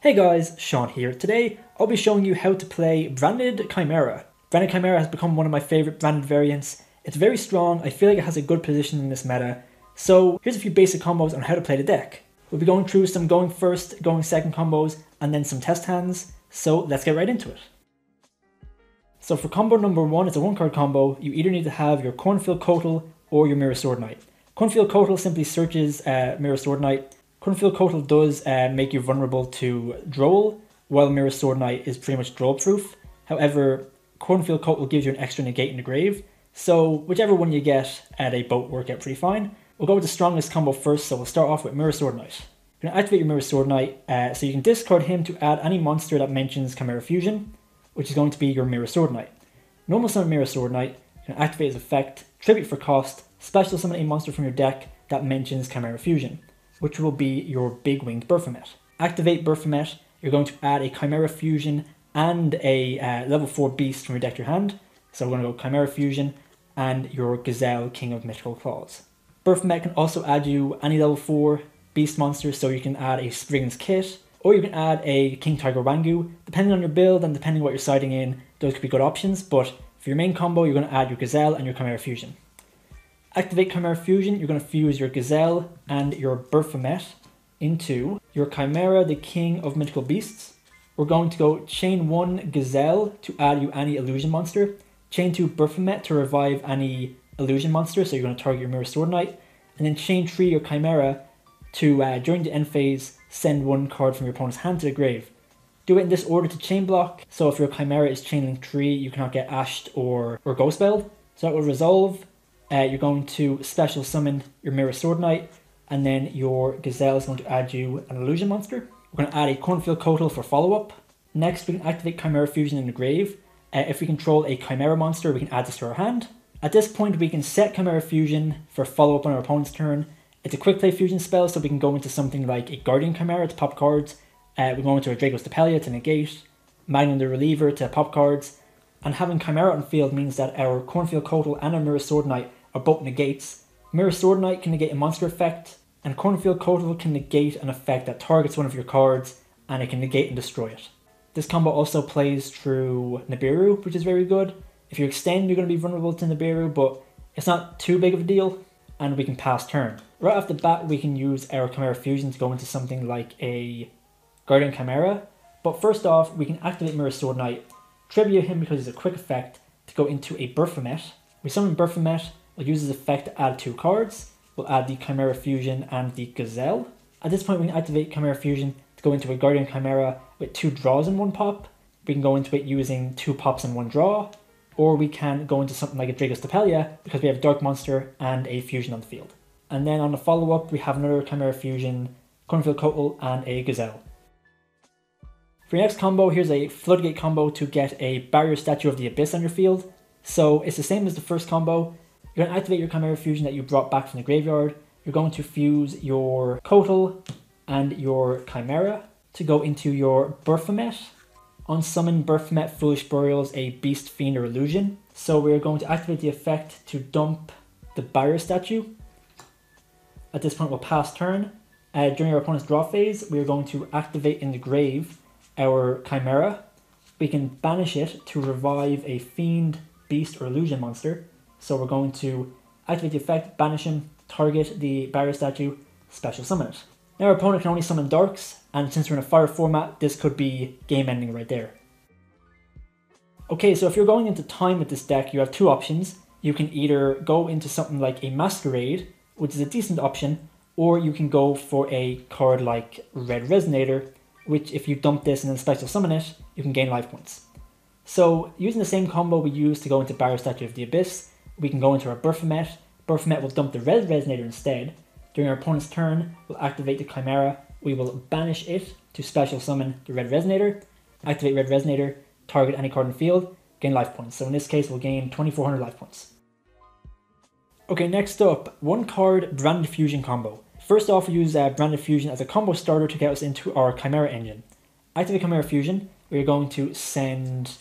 Hey guys, Sean here. Today I'll be showing you how to play Branded Chimera. Branded Chimera has become one of my favourite branded variants. It's very strong, I feel like it has a good position in this meta. So here's a few basic combos on how to play the deck. We'll be going through some going first, going second combos, and then some test hands. So let's get right into it. So for combo number one, it's a one card combo. You either need to have your Cornfield Kotal or your Mirror Sword Knight. Cornfield Kotal simply searches Mirror Sword Knight. Cornfield Kotal does make you vulnerable to Droll, while Mirror Sword Knight is pretty much Droll proof. However, Cornfield Kotal gives you an extra negate in the grave, so whichever one you get, they both work out pretty fine. We'll go with the strongest combo first, so we'll start off with Mirror Sword Knight. You're going to activate your Mirror Sword Knight, so you can discard him to add any monster that mentions Chimera Fusion, which is going to be your Mirror Sword Knight. Normal summon Mirror Sword Knight, you can activate his effect, tribute for cost, special summon a monster from your deck that mentions Chimera Fusion, which will be your Big Wing Berfomet. Activate Berfomet, you're going to add a Chimera Fusion and a level 4 beast from your deck to your hand. So we're going to go Chimera Fusion and your Gazelle, King of Mythical Claws. Berfomet can also add you any level 4 beast monster, so you can add a Spriggan's Kit, or you can add a King Tiger Wangu. Depending on your build and depending what you're siding in, those could be good options, but for your main combo, you're going to add your Gazelle and your Chimera Fusion. Activate Chimera Fusion, you're going to fuse your Gazelle and your Berfomet into your Chimera, the King of Mythical Beasts. We're going to go Chain 1 Gazelle to add you any Illusion monster, Chain 2 Berfomet to revive any Illusion monster, so you're going to target your Mirror Sword Knight, and then Chain 3 your Chimera to, during the end phase, send one card from your opponent's hand to the grave. Do it in this order to Chain Block, so if your Chimera is Chainlink 3, you cannot get Ashed or Ghost Spelled. So that will resolve. You're going to special summon your Mirror Sword Knight, and then your Gazelle is going to add you an Illusion monster. We're going to add a Cornfield Kotal for follow-up. Next, we can activate Chimera Fusion in the grave. If we control a Chimera monster, we can add this to our hand. At this point, we can set Chimera Fusion for follow-up on our opponent's turn. It's a quick play fusion spell, so we can go into something like a Guardian Chimera to pop cards. We're going to a Dragostapelia to negate, Magnum the Reliever to pop cards, and having Chimera on field means that our Cornfield Kotal and our Mirror Sword Knight are both negates. Mirror Sword Knight can negate a monster effect, and Cornfield Kotal can negate an effect that targets one of your cards, and it can negate and destroy it. This combo also plays through Nibiru, which is very good. If you extend, you're going to be vulnerable to Nibiru, but it's not too big of a deal, and we can pass turn. Right off the bat, we can use our Chimera Fusion to go into something like a Guardian Chimera, but first off, we can activate Mirror Sword Knight, tribute him because it's a quick effect, to go into a Berfomet. We summon Berfomet. We'll use this effect to add two cards. We'll add the Chimera Fusion and the Gazelle. At this point, we can activate Chimera Fusion to go into a Guardian Chimera with two draws and one pop. We can go into it using two pops and one draw, or we can go into something like a Dragostepelia because we have Dark Monster and a Fusion on the field. And then on the follow-up, we have another Chimera Fusion, Cornfield Kotal, and a Gazelle. For your next combo, here's a Floodgate combo to get a Barrier Statue of the Abyss on your field. So it's the same as the first combo. You're going to activate your Chimera Fusion that you brought back from the graveyard. You're going to fuse your Kotal and your Chimera to go into your Berfomet. On summon, Berfomet Foolish Burials a Beast, Fiend, or Illusion. So we're going to activate the effect to dump the Barrier Statue. At this point, we'll pass turn. During our opponent's draw phase, we are going to activate in the grave our Chimera. We can banish it to revive a Fiend, Beast, or Illusion monster. So we're going to activate the effect, banish him, target the Barrier Statue, special summon it. Now our opponent can only summon Darks, and since we're in a fire format, this could be game ending right there. Okay, so if you're going into time with this deck, you have two options. You can either go into something like a Masquerade, which is a decent option, or you can go for a card like Red Resonator, which if you dump this and then special summon it, you can gain life points. So using the same combo we used to go into Barrier Statue of the Abyss, we can go into our Berfomet. Berfomet will dump the Red Resonator instead. During our opponent's turn, we'll activate the Chimera. We will banish it to special summon the Red Resonator. Activate Red Resonator, target any card in the field, gain life points. So in this case, we'll gain 2400 life points. Okay, next up, one card Branded Fusion combo. First off, we use Branded Fusion as a combo starter to get us into our Chimera engine. Activate Chimera Fusion. We're going to send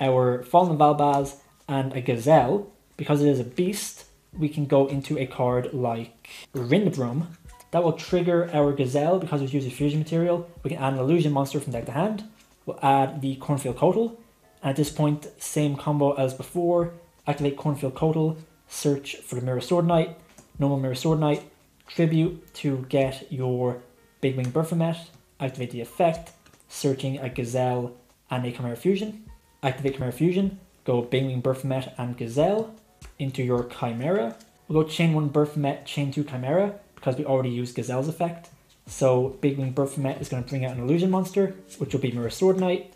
our Fallen of Valbaz and a Gazelle. Because it is a beast, we can go into a card like Rindbrumm That will trigger our Gazelle because we've used a fusion material. We can add an illusion monster from deck to hand. We'll add the Cornfield Kotal. And at this point, same combo as before. Activate Cornfield Kotal. Search for the Mirror Sword Knight. Normal Mirror Sword Knight. Tribute to get your Big Wing Berfomet. Activate the effect. Searching a Gazelle and a Chimera Fusion. Activate Chimera Fusion. Go Big Wing Berfomet and Gazelle into your Chimera. We'll go Chain 1 Berfomet, Chain 2 Chimera, because we already used Gazelle's effect. So Big Wing Berfomet is going to bring out an illusion monster, which will be Mirror Sword Knight.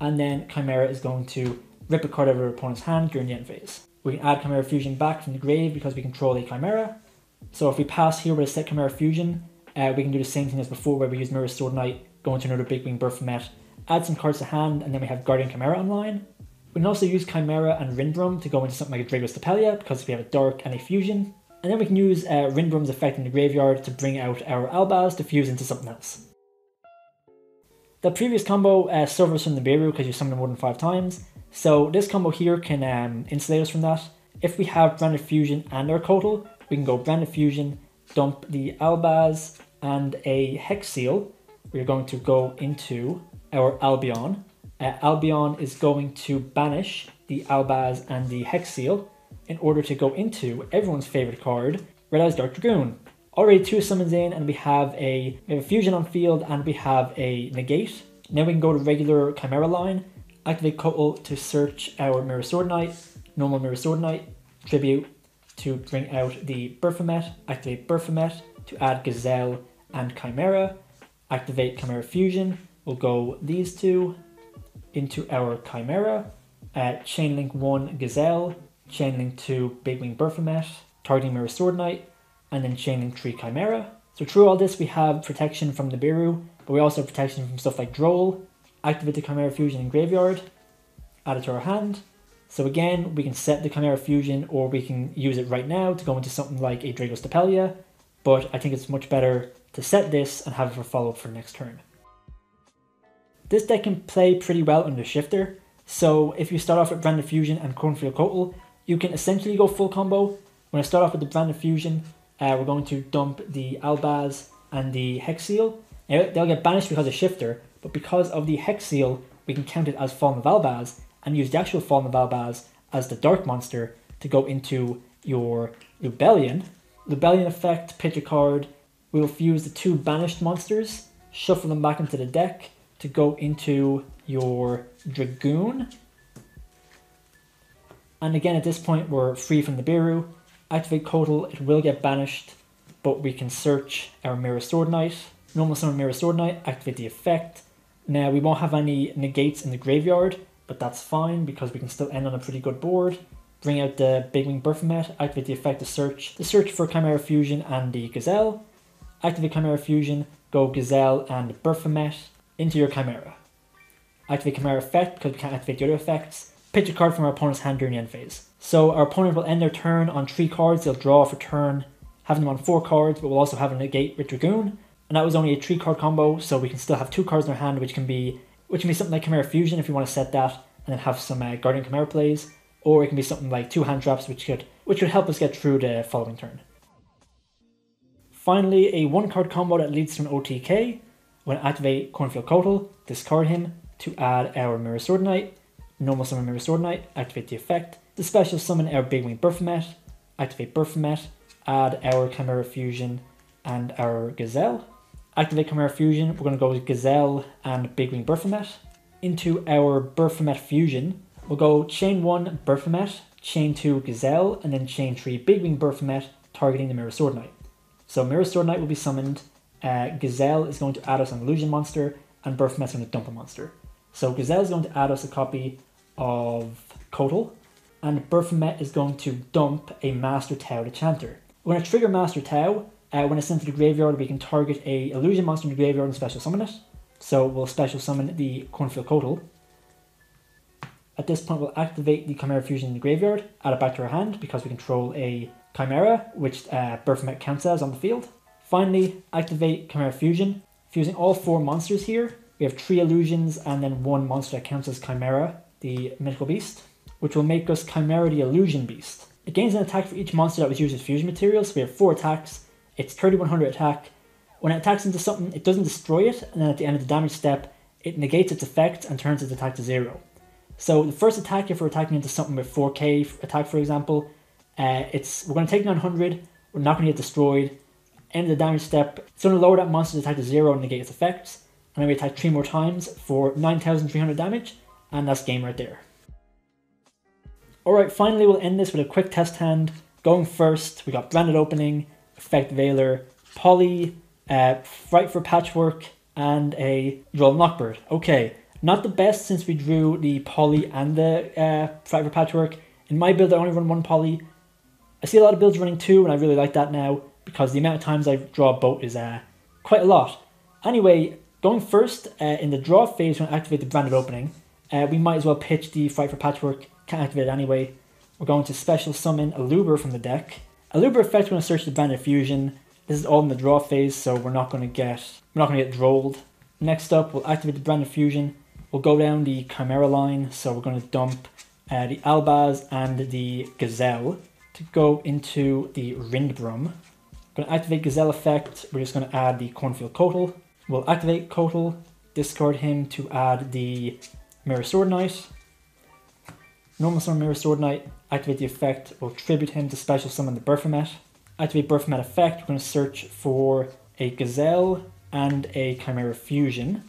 And then Chimera is going to rip a card out of your opponent's hand during the end phase. We can add Chimera Fusion back from the grave because we control a Chimera. So if we pass here with a set Chimera Fusion, we can do the same thing as before where we use Mirror Sword Knight, go into another Big Wing Berfomet, add some cards to hand, and then we have Guardian Chimera online. We can also use Chimera and Rindbrumm to go into something like a Dragostapelia because we have a Dark and a Fusion. And then we can use Rindbrumm's effect in the graveyard to bring out our Albaz to fuse into something else. The previous combo suffers from the Nibiru because you summon it more than 5 times. So this combo here can insulate us from that. If we have Branded Fusion and our Kotal, we can go Branded Fusion, dump the Albaz and a Hex Seal. We're going to go into our Albion. Albion is going to banish the Albaz and the Hex Seal in order to go into everyone's favorite card, Red-Eyes Dark Dragoon. Already 2 summons in, and we have a fusion on field, and we have a negate. Now we can go to regular Chimera line, activate Kotal to search our Mirror Sword Knight, normal Mirror Sword Knight, tribute to bring out the Berfomet, activate Berfomet to add Gazelle and Chimera, activate Chimera Fusion. We'll go these two into our Chimera, Chainlink 1 Gazelle, Chainlink 2 Big Wing Berfomet, targeting Mirror Sword Knight, and then Chainlink 3 Chimera. So through all this we have protection from the Nibiru, but we also have protection from stuff like Droll. Activate the Chimera Fusion in graveyard, add it to our hand. So again, we can set the Chimera Fusion or we can use it right now to go into something like a Dragostapelia, but I think it's much better to set this and have it for follow-up for next turn. This deck can play pretty well under Shifter, so if you start off with Branded Fusion and Cornfield Kotal, you can essentially go full combo. When I start off with the Branded Fusion, we're going to dump the Albaz and the Hex Seal. Now, they'll get banished because of Shifter, but because of the Hex Seal, we can count it as Fallen of Valbaz and use the actual Fallen of Valbaz as the Dark Monster to go into your Lubellian. Lubellian effect, pitch a card. We will fuse the 2 banished monsters, shuffle them back into the deck, to go into your Dragoon. And again, at this point, we're free from the Nibiru. Activate Kotal, it will get banished, but we can search our Mirror Sword Knight. Normal summon Mirror Sword Knight, activate the effect. Now, we won't have any negates in the graveyard, but that's fine because we can still end on a pretty good board. Bring out the Big Wing Berfomet, activate the effect to search for Chimera Fusion and the Gazelle. Activate Chimera Fusion, go Gazelle and Berfomet into your Chimera. Activate Chimera effect because we can't activate the other effects. Pitch a card from our opponent's hand during the end phase. So our opponent will end their turn on 3 cards, they'll draw for turn, having them on 4 cards, but we'll also have a negate with Dragoon. And that was only a 3 card combo, so we can still have 2 cards in our hand, which can be something like Chimera Fusion if you want to set that, and then have some Guardian Chimera plays, or it can be something like 2 hand traps which could help us get through the following turn. Finally, a 1 card combo that leads to an OTK. When activate Cornfield Kotal, discard him to add our Mirror Sword Knight. Normal summon Mirror Sword Knight, activate the effect. The special summon our Big Wing Berfomet, activate Berfomet, add our Chimera Fusion and our Gazelle. Activate Chimera Fusion, we're going to go with Gazelle and Big Wing Berfomet. Into our Berfomet Fusion, we'll go Chain 1 Berfomet, Chain 2 Gazelle, and then Chain 3 Big Wing Berfomet, targeting the Mirror Sword Knight. So Mirror Sword Knight will be summoned. Gazelle is going to add us an illusion monster, and Berfomet's going to dump a monster. So Gazelle is going to add us a copy of Kotal, and Berfomet is going to dump a Master Tao the Chanter. We're going to trigger Master Tao. When it's sent to the graveyard, we can target a illusion monster in the graveyard and special summon it. So we'll special summon the Cornfield Kotal. At this point, we'll activate the Chimera Fusion in the graveyard, add it back to our hand because we control a Chimera, which Berfomet counts as on the field. Finally, activate Chimera Fusion, fusing all 4 monsters here. We have 3 illusions and then 1 monster that counts as Chimera, the Mythical Beast, which will make us Chimera the Illusion Beast. It gains an attack for each monster that was used as fusion material, so we have 4 attacks. It's 3100 attack, When it attacks into something, it doesn't destroy it, and then at the end of the damage step, it negates its effect and turns its attack to 0. So the first attack, if we're attacking into something with 4k attack, for example, we're going to take 900, we're not going to get destroyed, end of the damage step, it's going to lower that monster's attack to 0 and negate its effects, and then we attack 3 more times for 9,300 damage, and that's game right there. Alright, finally we'll end this with a quick test hand. Going first, we got Branded Opening, Effect Veiler, Poly, Fright Fur Patchwork, and a Droll Knockbird. Okay, not the best since we drew the Poly and the Fright Fur Patchwork. In my build I only run one Poly. I see a lot of builds running two, and I really like that now, because the amount of times I draw a boat is quite a lot. Anyway, going first, in the draw phase when I activate the Branded Opening, we might as well pitch the Fright Fur Patchwork, can't activate it anyway. We're going to special summon Aluber from the deck. Aluber effect when I search the Branded Fusion. This is all in the draw phase, so we're not gonna get drolled. Next up, we'll activate the Branded Fusion. We'll go down the Chimera line, so we're gonna dump the Albaz and the Gazelle to go into the Rindbrumm. Gonna activate Gazelle effect. We're just gonna add the Cornfield Kotal. We'll activate Kotal, discard him to add the Mirror Sword Knight. Normal summon Mirror Sword Knight, activate the effect, we'll tribute him to special summon the Berfomet. Activate Berfomet effect, we're going to search for a Gazelle and a Chimera Fusion.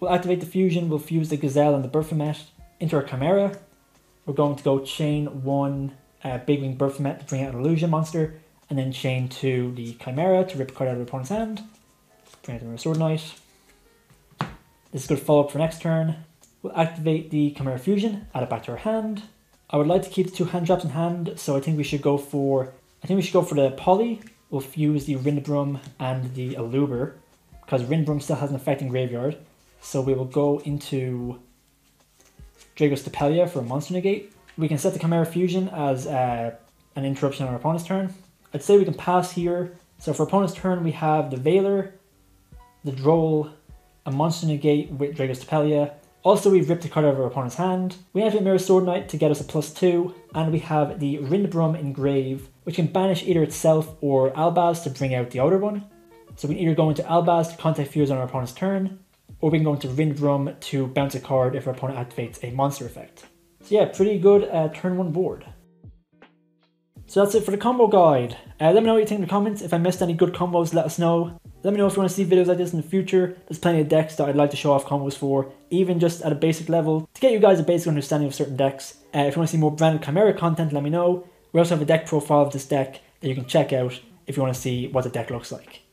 We'll activate the Fusion, we'll fuse the Gazelle and the Berfomet into our Chimera. We're going to go chain 1 Big Wing Berfomet to bring out an Illusion monster, and then chain 2 the Chimera to rip a card out of the opponent's hand. Bring out the Mirror Sword Knight. This is a good follow-up for next turn. We'll activate the Chimera Fusion, add it back to our hand. I would like to keep the two hand traps in hand, so I think we should go for the Poly. We'll fuse the Rindbrumm and the Aluber, because Rindbrumm still has an effect in graveyard. So we will go into Dragostapelia for a monster negate. We can set the Chimera Fusion as an interruption on our opponent's turn. I'd say we can pass here. So for opponent's turn, we have the Veiler, the Droll, a monster negate with Dragostapelia. Also, we've ripped a card out of our opponent's hand. We activate Mirror Sword Knight to get us a +2, and we have the Rindbrumm Engrave, which can banish either itself or Albaz to bring out the other one. So we can either go into Albaz to contact Fuse on our opponent's turn, or we can go into Rindbrumm to bounce a card if our opponent activates a monster effect. So yeah, pretty good turn 1 board. So that's it for the combo guide. Let me know what you think in the comments. If I missed any good combos, let us know. Let me know if you want to see videos like this in the future. There's plenty of decks that I'd like to show off combos for, even just at a basic level, to get you guys a basic understanding of certain decks. If you want to see more Branded Chimera content, let me know. We also have a deck profile of this deck that you can check out if you want to see what the deck looks like.